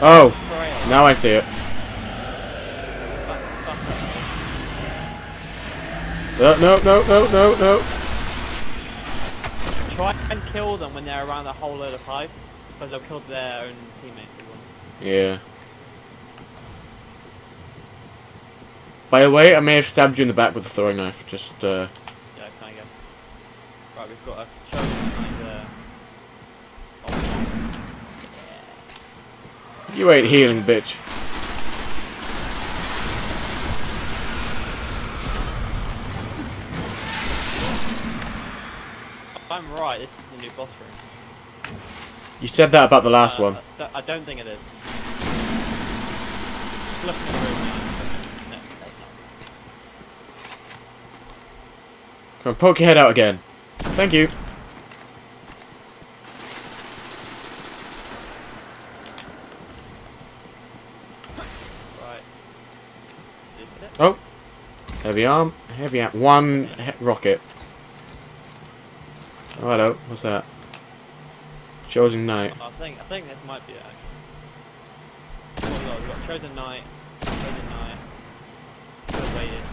Oh, now I see it. No. Try and kill them when they're around a whole load of hype, because they'll kill their own teammates. Yeah. By the way, I may have stabbed you in the back with a throwing knife. Just, yeah, kind of. Right, we've got a chosen kind of... Oh, yeah. You ain't healing, bitch. I'm right, this is the new boss room. You said that about the last one. I don't think it is. Just looking at the room now. No, that's not. Come on, poke your head out again. Thank you. Right. Is it? Oh. Heavy arm. Heavy arm. One rocket. Oh, hello, what's that? Chosen Knight. I think this might be it actually. Oh god, we've got Chosen Knight, Chosen Knight, Waiting.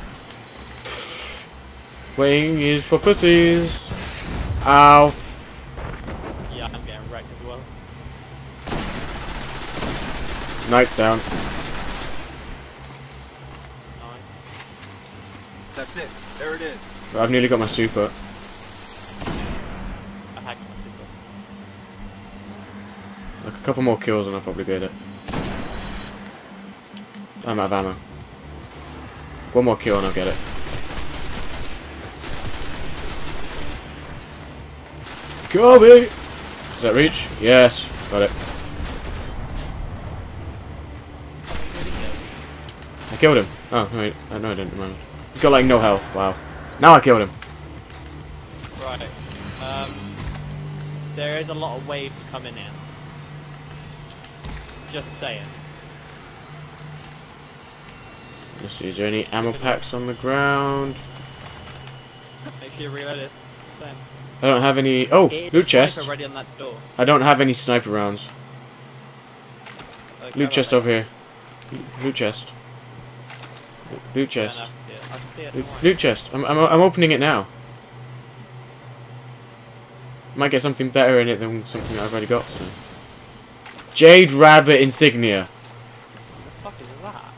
Waiting is for pussies. Ow. Yeah, I'm getting wrecked as well. Knight's down. Nice. That's it, there it is. I've nearly got my super. Like a couple more kills and I'll probably get it. I'm out of ammo. One more kill and I'll get it. Kobe! Does that reach? Yes. Got it. I killed him. Oh, wait. No, I didn't. Remember. He's got like no health. Wow. Now I killed him. Right. There is a lot of waves coming in. Just saying. Let's see, is there any ammo packs on the ground? Make sure you reload it. Same. I don't have any. Oh, loot chest. Already on that door. I don't have any sniper rounds. Okay, loot chest over here. Loot chest. Loot chest. Loot chest. I'm opening it now. Might get something better in it than something I've already got. So. Jade Rabbit insignia. What the fuck is that?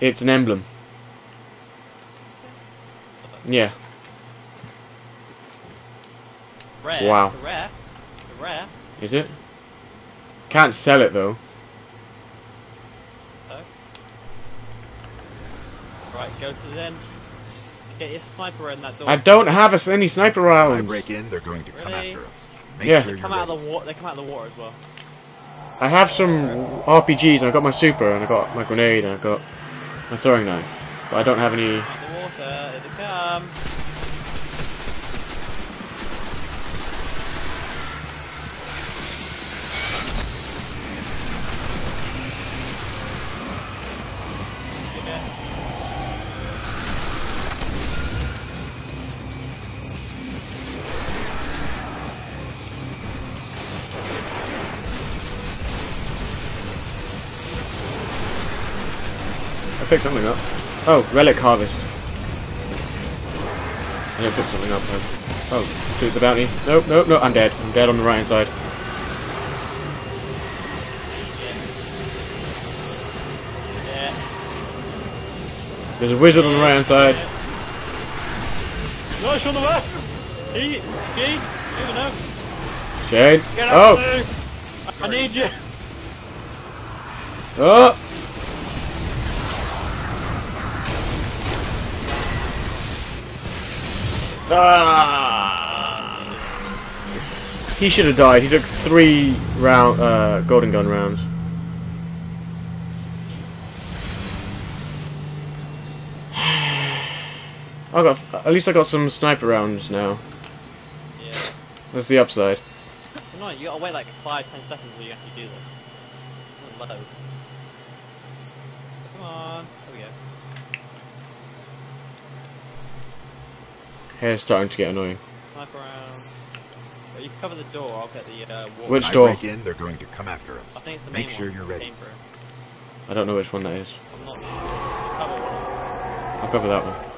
It's an emblem. Yeah. Rare. Wow. Rare. Is it? Can't sell it though. Oh. Right, go to them. Get your sniper in that door. I don't have any sniper rounds. If I break in, they're going to come after us. Make sure they come out of the water as well. I have some RPGs and I got my super and I got my grenade and I got my throwing knife, but I don't have any. The water, here they come. I picked something up. Oh, relic harvest. I didn't pick something up though. Oh, do the bounty. Nope, nope, no, I'm dead. I'm dead on the right hand side. There's a wizard on the right hand side. No, it's on the left! Jade, moving up. Jade. Oh! I need you! Oh! Ah! He should have died. He took 3 round golden gun rounds. At least I got some sniper rounds now. Yeah. That's the upside. No, you gotta wait like 5-10 seconds until you actually do this. Low. Come on, there we go. Hair's starting to get annoying. Sniper round. Well, you cover the door, I'll get the wall. Which door? When I break in, they're going to come after us. I think it's the main one. Make sure you're ready. I don't know which one that is. I'm not sure. I'll cover that one.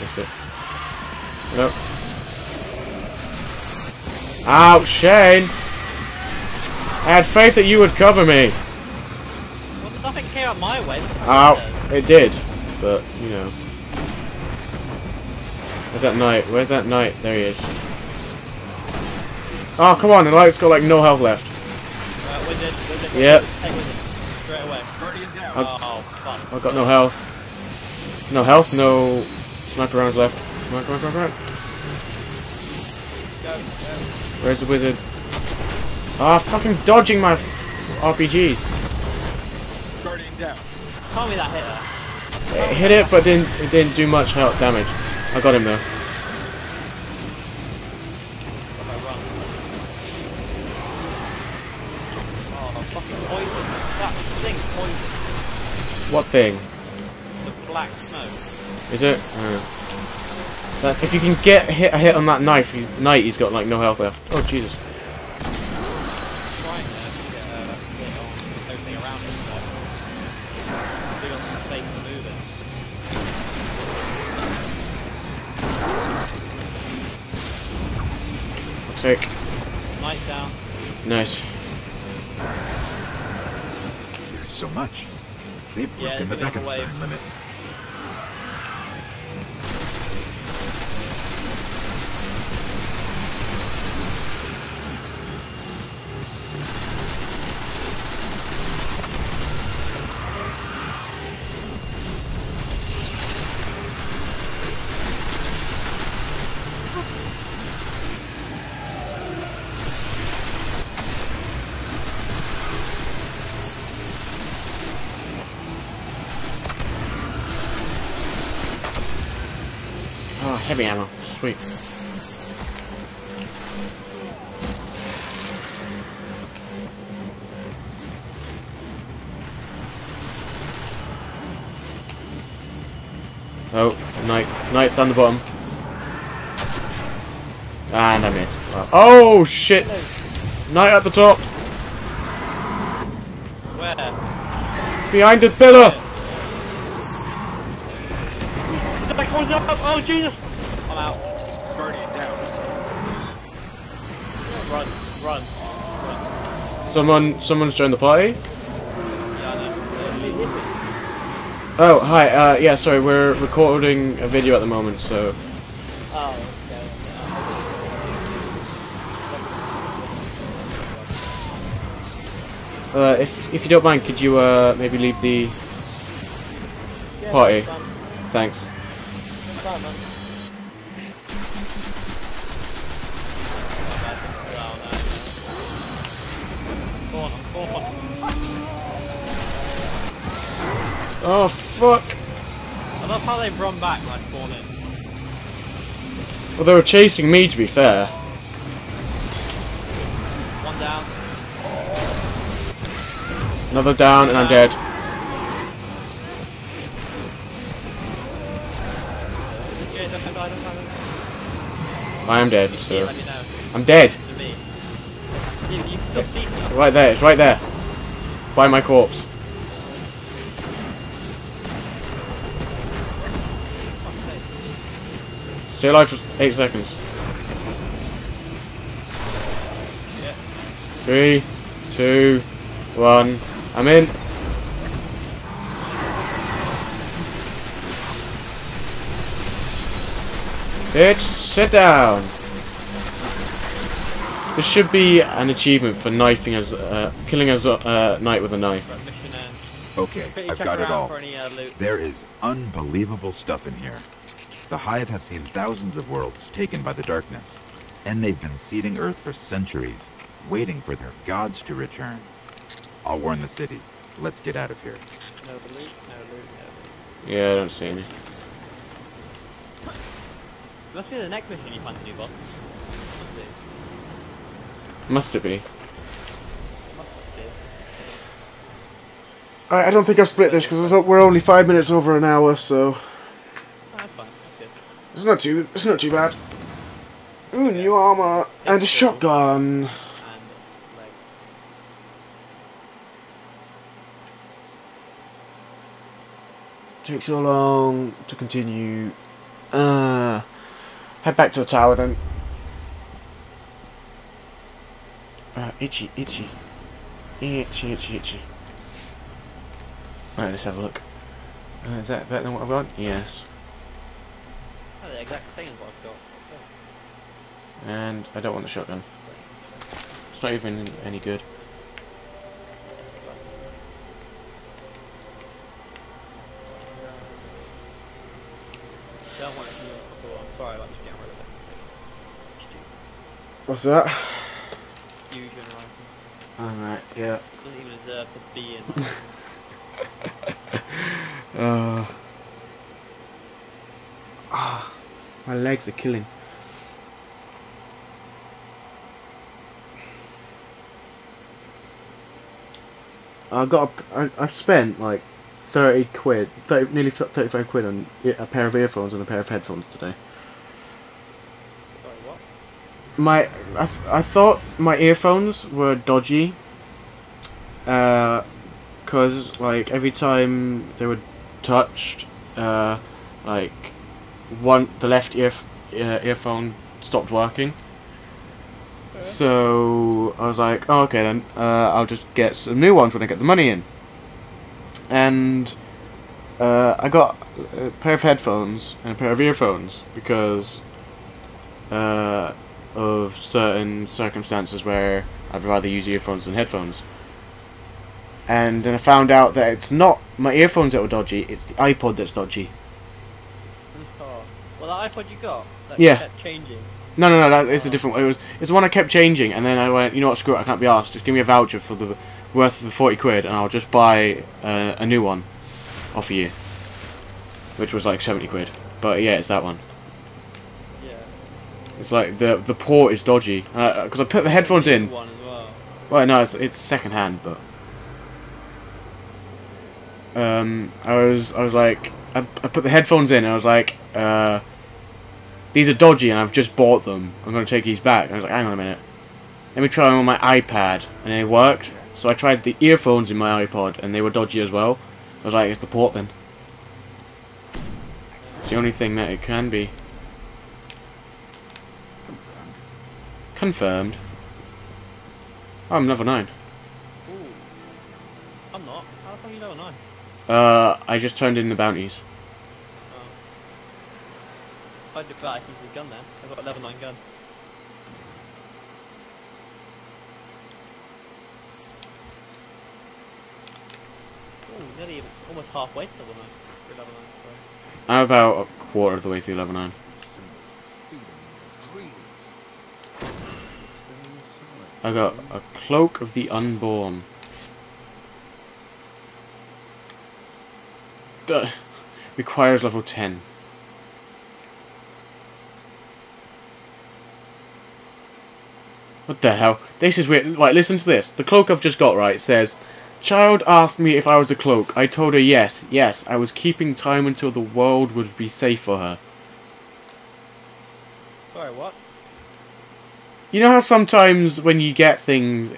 That's it. Nope. Ouch, Shane! I had faith that you would cover me. Well, nothing came out my way. Ow, it did. But, you know. Where's that knight? Where's that knight? There he is. Oh, come on, the light's got like no health left. Wizard. Yep. Take wizard. Straight away. Oh, fuck. I've got no health. No health, no sniper rounds left. Come on, come on, come on, come on. Go, go. Where's the wizard? Ah, oh, fucking dodging my RPGs. Guardian down. Call me that hitter. It hit it, but it didn't do much health damage. I got him though. Oh, fucking poison. That thing poison. What thing? Black snow. Is it? Oh. That, if you can get a hit on that knife, he's got like no health left. Oh Jesus! Fuck's sake! Nice down. Nice. There's so much. They've broken the Beckenstein limit. Heavy ammo, sweet. Oh, knight's on the bottom. And I missed. Oh shit! Knight at the top! Where? Behind the pillar! Oh Jesus! I'm out. Guardian down. Run, run, run. Someone's joined the party? Yeah, I know. Oh, hi, yeah, sorry, we're recording a video at the moment, so... Oh, okay. If you don't mind, could you, maybe leave the... party? Yeah, thanks. Fine, man. Oh fuck! I love how they've run back when I spawned in. Well, they were chasing me, to be fair. One down. Another down, and I'm dead. I am dead, so... I'm dead! Right there, it's right there. By my corpse. Stay alive for 8 seconds. Yeah. 3, 2, 1. I'm in. Bitch, sit down. This should be an achievement for knifing as killing as knight with a knife. Okay, I've got it all. There is unbelievable stuff in here. The Hive have seen thousands of worlds taken by the darkness, and they've been seeding Earth for centuries, waiting for their gods to return. I'll warn the city. Let's get out of here. No loot, no loot, no loot. Yeah, I don't see any. Must be the next mission you find the new boss. Must it be? I don't think I've split this because we're only 5 minutes over an hour, so. That's fine. It's not too bad. Ooh, new armor and a shotgun. Take so long to continue. Head back to the tower then. Itchy. Alright, let's have a look. Is that better than what I've got? Yes. That's the exact same as what I've got. And I don't want the shotgun. It's not even any good. Don't want it to be cool. I'm sorry, I'm just getting rid of it. What's that? You generalizing. Alright, yeah. It doesn't even deserve to be in. My legs are killing. I spent like 30 quid, nearly 35 quid on a pair of earphones and a pair of headphones today. Sorry, what? I thought my earphones were dodgy. Because, like, every time they were touched, like, the left earphone stopped working. Okay. So, I was like, oh, okay then, I'll just get some new ones when I get the money in. And, I got a pair of headphones and a pair of earphones because, of certain circumstances where I'd rather use earphones than headphones. And then I found out that it's not my earphones that were dodgy, it's the iPod that's dodgy. Oh. Well, the iPod you got? That kept changing? No, it's a different one. It's the one I kept changing, and then I went, you know what, screw it, I can't be arsed. Just give me a voucher for the worth of the 40 quid, and I'll just buy a new one off of you. Which was like 70 quid. But yeah, it's that one. Yeah. It's like the port is dodgy. Because I put the headphones in. One as well. Well, no, it's second hand, but. I was like, I put the headphones in, and I was like, these are dodgy, and I've just bought them. I'm gonna take these back. And I was like, hang on a minute, let me try them on my iPad, and they worked. So I tried the earphones in my iPod, and they were dodgy as well. I was like, it's the port then. It's the only thing that it can be. Confirmed. Oh, I'm level 9. I'm not. How the fuck are you level 9? I just turned in the bounties. Oh. I did that, I think there's a gun there. I've got a level 9 gun. Ooh, nearly almost halfway to level 9. We're level 9, sorry. I'm about a quarter of the way through level 9. I got a Cloak of the Unborn. Requires level 10. What the hell? This is weird. Right, listen to this. The cloak I've just got, right, it says, "Child asked me if I was a cloak. I told her yes. Yes, I was keeping time until the world would be safe for her." Sorry, what? You know how sometimes when you get things,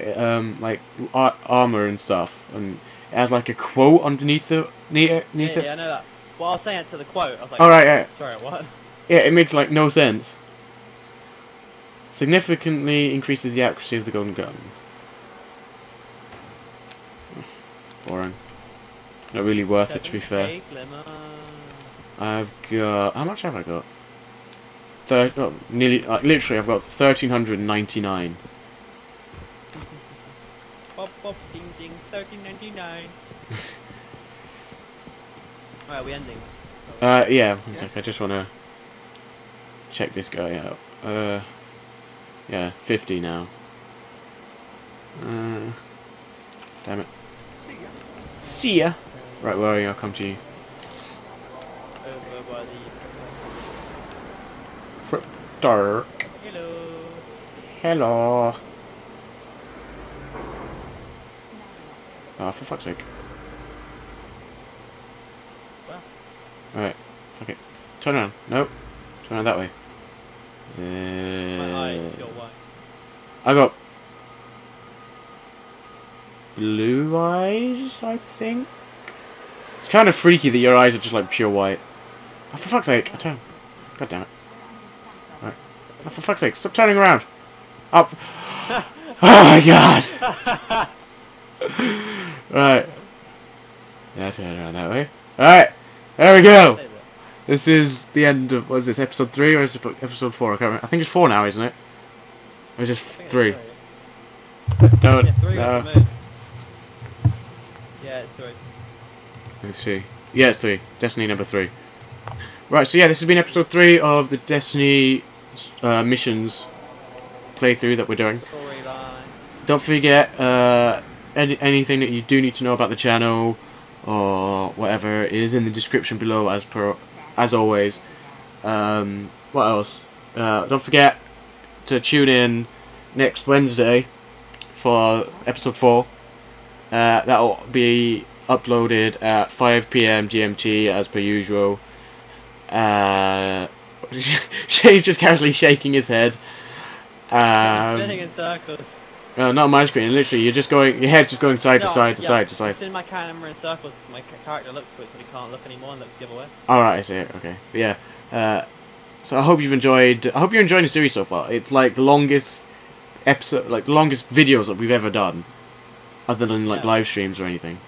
like armor and stuff, and it has like a quote underneath it? Yeah, I know that. Well, I was saying it to the quote. I was like, oh, right, yeah. Sorry, what? Yeah, it makes like no sense. Significantly increases the accuracy of the golden gun. Boring. Not really worth it, to be fair. I've got. How much have I got? Nearly. Literally, I've got 1,399. 1,399. Right, are we ending? Yeah, one sec, I just want to check this guy out. Yeah, 50 now. Damn it. See ya. Right, where are you? I'll come to you. Over by the... Trip dark. Hello. Hello. Ah, oh, for fuck's sake. Well. Alright, fuck it. Turn around. Nope. Turn around that way. My eye, your one. I got... blue eyes, I think? It's kind of freaky that your eyes are just like pure white. Oh, for fuck's sake, I turn. God damn it. Alright. Oh, for fuck's sake, stop turning around. Up. Oh my god! Right. Now turn around that way. Alright, there we go! This is the end of, what is this, episode 3 or is it episode 4? I can't remember. I think it's 4 now, isn't it? Or is it 3? Don't, no. Yeah, it's 3. Let's see. Yeah, it's 3. Destiny number 3. Right, so yeah, this has been episode 3 of the Destiny missions playthrough that we're doing. Don't forget, anything that you do need to know about the channel or whatever is in the description below, as always. What else? Don't forget to tune in next Wednesday for episode 4. That'll be uploaded at 5 PM GMT as per usual. Shay's just casually shaking his head. Not on my screen. Literally, you're just going. Your head's just going side to side. It's in my camera in circles. My character looks to it, so he can't look anymore and looks the other way. All right, I see it. Okay, but yeah. So I hope you've enjoyed. I hope you're enjoying the series so far. It's like the longest episode, like the longest videos that we've ever done, other than like live streams or anything.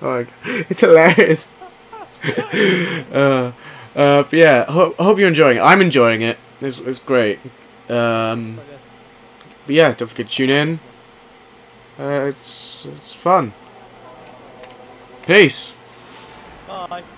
Oh, it's hilarious. But yeah, I hope you're enjoying it. I'm enjoying it. It's great. But yeah, don't forget to tune in. It's fun. Peace. Bye.